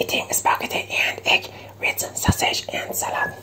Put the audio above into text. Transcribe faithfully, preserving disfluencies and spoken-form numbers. eating spaghetti and egg with sausage and salad.